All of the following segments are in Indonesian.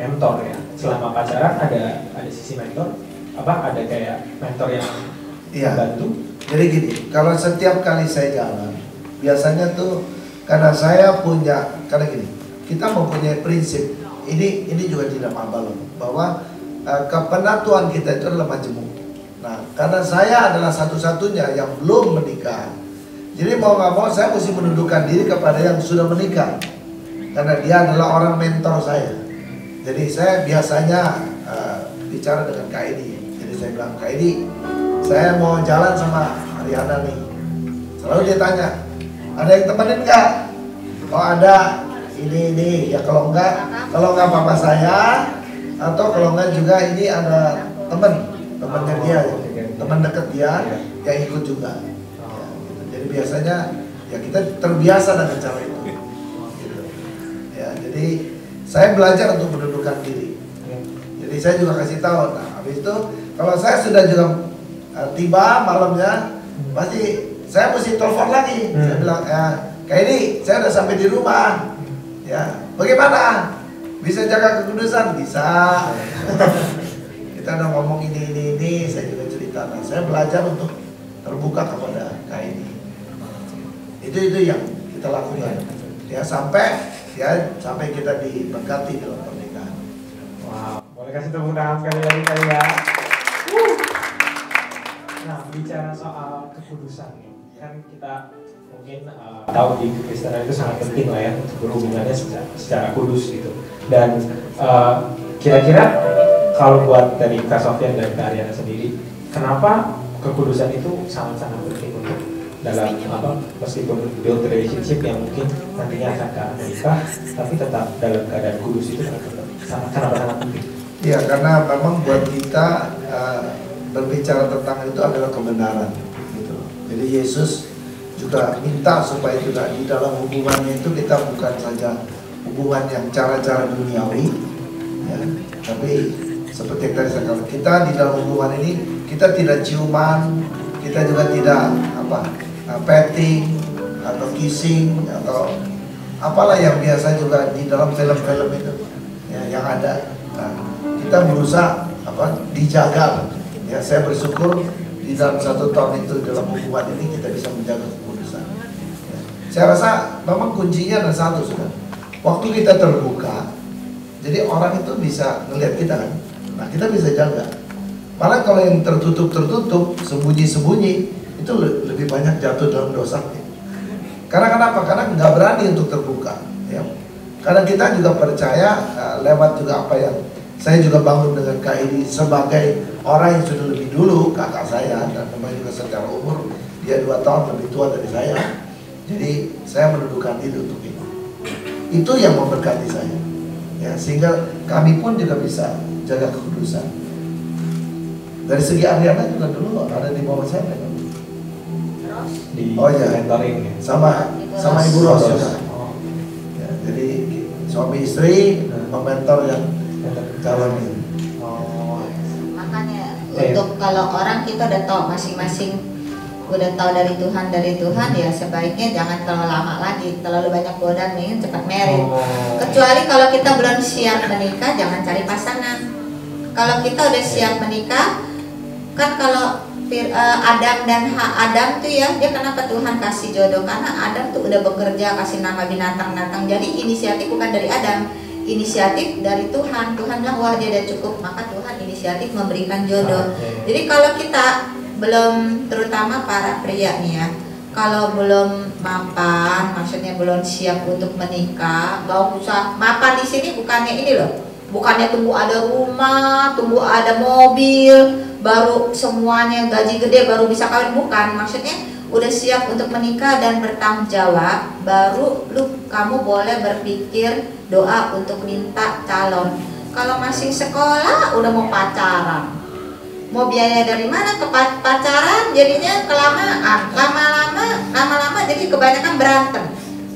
mentor ya. Selama pacaran ada sisi mentor, apa ada kayak mentor yang membantu? Jadi gini, kalau setiap kali saya jalan, biasanya tuh karena saya punya, karena gini, kita mempunyai prinsip. Ini juga tidak abal bahwa kepenatuan kita itu adalah majemuk. Nah, karena saya adalah satu-satunya yang belum menikah, jadi mau nggak mau saya mesti menundukkan diri kepada yang sudah menikah, karena dia adalah orang mentor saya. Jadi saya biasanya bicara dengan Kak Edi. Jadi saya bilang, Kak Edi, saya mau jalan sama Ariana nih. Selalu dia tanya, ada yang temenin nggak? Oh ada. Ini ya kalau enggak papa saya, atau kalau enggak juga ini ada temennya dia, teman dekat dia yang ikut juga. Ya, gitu. Jadi biasanya ya kita terbiasa dengan cara itu. Gitu. Ya jadi saya belajar untuk mendudukkan diri. Jadi saya juga kasih tahu. Nah habis itu kalau saya sudah juga tiba malamnya, pasti saya mesti telepon lagi. Saya bilang kayak ini saya udah sampai di rumah. Ya, bagaimana? Bisa jaga kekudusan? Bisa. Kita udah ngomong ini, saya juga cerita. Nah, saya belajar untuk terbuka kepada Kak ini. Itu yang kita lakukan. Ya sampai kita diberkati dalam pernikahan. Wow, boleh kasih tepuk tangan sekali lagi kali ya. Nah, bicara soal kekudusan, kan kita mungkin tahu di Kristen itu sangat penting lah ya, berhubungannya secara kudus gitu. Dan kira-kira kalau buat dari Kak Sofyan dan Kak Ariana sendiri, kenapa kekudusan itu sangat-sangat penting untuk dalam meskipun build relationship yang mungkin nantinya akan ke Amerika, tapi tetap dalam keadaan kudus itu sangat-sangat penting? Iya, karena memang buat kita berbicara tentang itu adalah kebenaran gitu. Jadi Yesus juga minta supaya juga di dalam hubungannya itu kita bukan saja hubungan yang cara-cara duniawi ya, tapi seperti yang tadi saya katakan, kita di dalam hubungan ini kita tidak ciuman, kita juga tidak petting atau kissing atau apalah yang biasa juga di dalam film-film itu ya, yang ada. Nah, kita berusaha dijaga ya. Saya bersyukur di dalam 1 tahun itu, dalam hubungan ini kita bisa menjaga kekudusan. Ya. Saya rasa memang kuncinya ada satu sudah. Waktu kita terbuka, jadi orang itu bisa ngelihat kita kan. Nah kita bisa jaga. Malah kalau yang tertutup, sembunyi, itu lebih banyak jatuh dalam dosa. Ya. Karena kenapa? Karena nggak berani untuk terbuka. Ya. Karena kita juga percaya lewat juga saya juga bangun dengan Kak Edi sebagai orang yang sudah lebih dulu, kakak saya, dan memang juga secara umur dia 2 tahun lebih tua dari saya. Jadi saya menundukkan diri untuk itu. Itu yang memberkati saya ya, sehingga kami pun juga bisa jaga kekudusan. Dari segi Ariana juga dulu ada di bawah saya kan? Oh iya, sama Ibu Ros juga ya. Jadi suami istri mementor yang calon ini. Oh. Makanya untuk kalau orang kita udah tahu masing-masing udah tahu dari Tuhan ya sebaiknya jangan terlalu lama lagi, terlalu banyak godaan ingin cepat married. Oh. Kecuali kalau kita belum siap menikah, jangan cari pasangan. Kalau kita udah siap menikah, kan kalau Adam tuh ya, dia kenapa Tuhan kasih jodoh? Karena Adam tuh udah bekerja, kasih nama binatang-binatang. Jadi inisiatif bukan dari Adam. Inisiatif dari Tuhan. Tuhan bilang wah dia udah cukup, maka Tuhan inisiatif memberikan jodoh. Jadi kalau kita belum, terutama para pria nih ya, kalau belum mapan, maksudnya belum siap untuk menikah, nggak usah. Mapan di sini bukannya ini loh, bukannya tunggu ada rumah, tunggu ada mobil, baru semuanya gaji gede baru bisa kawin, bukan. Maksudnya udah siap untuk menikah dan bertanggung jawab, baru kamu boleh berpikir doa untuk minta calon. Kalau masih sekolah udah mau pacaran, mau biaya dari mana ke pacaran, jadinya lama-lama jadi kebanyakan berantem.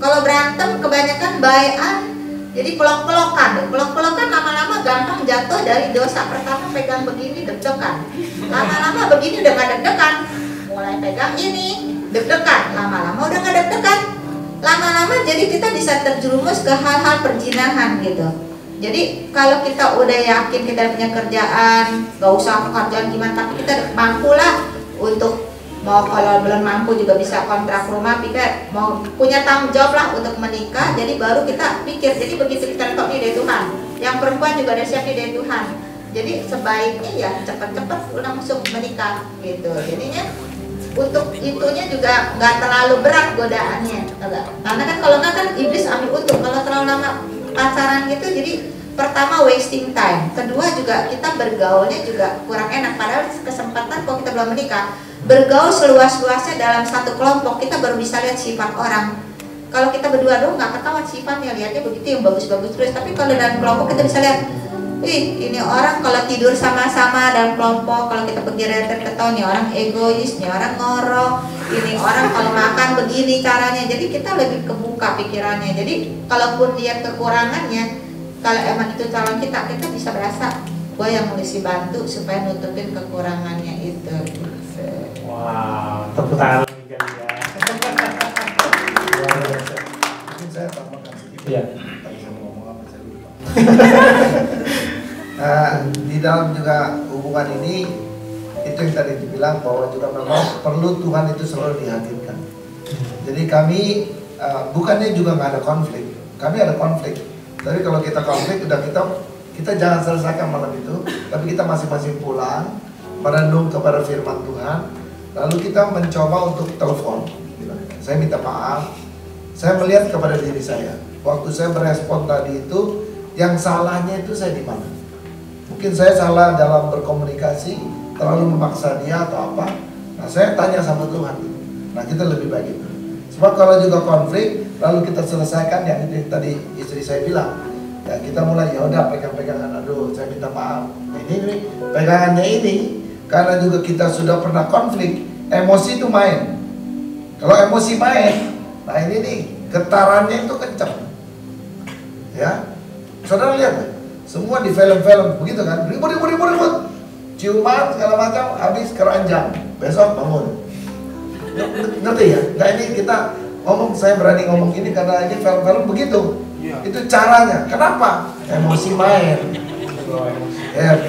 Kalau berantem kebanyakan bayan, jadi pelok-pelokan lama-lama gampang jatuh dari dosa. Pertama pegang begini deg-degan, lama-lama begini udah gak deg-degan, mulai pegang ini deg-degan, lama-lama udah nggak deg-degan, lama-lama jadi kita bisa terjerumus ke hal-hal perzinahan gitu. Jadi kalau kita udah yakin kita punya kerjaan, gak usah pekerjaan gimana, tapi kita mampu lah untuk mau, kalau belum mampu juga bisa kontrak rumah, pikir mau punya tanggung jawab lah untuk menikah. Jadi baru kita pikir, jadi begitu kita letaknya dari Tuhan, yang perempuan juga ada siapnya dari Tuhan. Jadi sebaiknya ya cepat-cepat langsung menikah gitu. Jadinya untuk itunya juga nggak terlalu berat godaannya, karena kan kalau nggak kan iblis ambil untung kalau terlalu lama pacaran gitu. Jadi pertama wasting time, kedua juga kita bergaulnya juga kurang enak. Padahal kesempatan kalau kita belum menikah bergaul seluas-luasnya dalam satu kelompok, kita baru bisa lihat sifat orang. Kalau kita berdua dong nggak ketahuan sifatnya, lihatnya begitu yang bagus-bagus terus. Tapi kalau dalam kelompok kita bisa lihat, ih ini orang kalau tidur sama-sama dalam kelompok, kalau kita pergi rentet ketahuan, nih orang egois, nih orang ngorok, ini orang kalau makan begini caranya. Jadi kita lebih kebuka pikirannya. Jadi kalaupun lihat kekurangannya, kalau emang itu calon kita bisa berasa, gue yang mesti bantu supaya nutupin kekurangannya itu. Wow, tepuk tangan lagi kan ya. Mungkin saya tambahkan sedikit. Iya. Tadi saya ngomong apa saya lupa. Di dalam juga hubungan ini, itu yang tadi dibilang bahwa juga memang perlu Tuhan itu selalu dihadirkan. Jadi kami bukannya juga nggak ada konflik, kami ada konflik. Tapi kalau kita konflik, udah kita jangan selesaikan malam itu, tapi kita masing-masing pulang, merenung kepada firman Tuhan, lalu kita mencoba untuk telepon. Saya minta maaf, saya melihat kepada diri saya, waktu saya berespon tadi itu, yang salahnya itu saya di mana? Mungkin saya salah dalam berkomunikasi, terlalu memaksa dia atau apa. Nah, saya tanya sama Tuhan. Nah, kita lebih baik itu. Sebab kalau juga konflik, lalu kita selesaikan yang tadi istri saya bilang, ya kita mulai, ya udah pegang-pegangan, aduh saya minta maaf, ini pegangannya ini, karena juga kita sudah pernah konflik, emosi itu main. Kalau emosi main, nah ini nih getarannya itu kencang, ya. Saudara lihat kan? Semua di film-film begitu kan, ribut, ciuman segala macam, habis keranjang, besok bangun. Ngerti ya? Nah ini kita ngomong, saya berani ngomong ini karena ini film-film begitu, yeah. Itu caranya. Kenapa? Emosi main,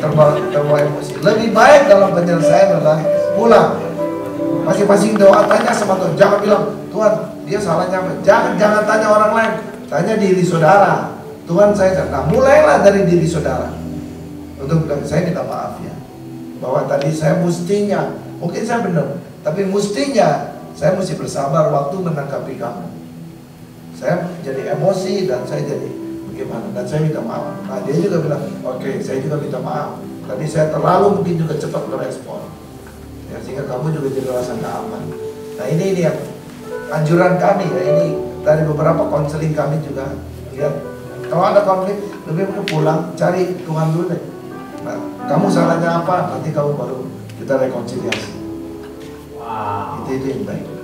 terbawa emosi. Lebih baik dalam penyelesaian adalah pulang, masing-masing doa, tanya sama Tuhan. Jangan bilang, Tuhan dia salahnya apa? Jangan tanya orang lain, tanya diri saudara. Tuhan saya, nah mulailah dari diri saudara untuk bilang, saya minta maaf ya, bahwa tadi saya mestinya, mungkin saya benar, tapi mestinya saya mesti bersabar waktu menangkapi kamu. Saya jadi emosi dan saya jadi bagaimana, dan saya minta maaf. Nah dia juga bilang, oke, saya juga minta maaf. Tadi saya terlalu mungkin juga cepat merespon, ya, sehingga kamu juga jadi rasa nggak aman. Nah ini yang anjuran kami ya, ini dari beberapa konseling kami juga lihat. Kalau ada konflik, lebih baik pulang, cari Tuhan dulu deh. Nah, kamu salahnya apa, nanti kamu baru kita rekonsiliasi. Wow. Itu yang baik.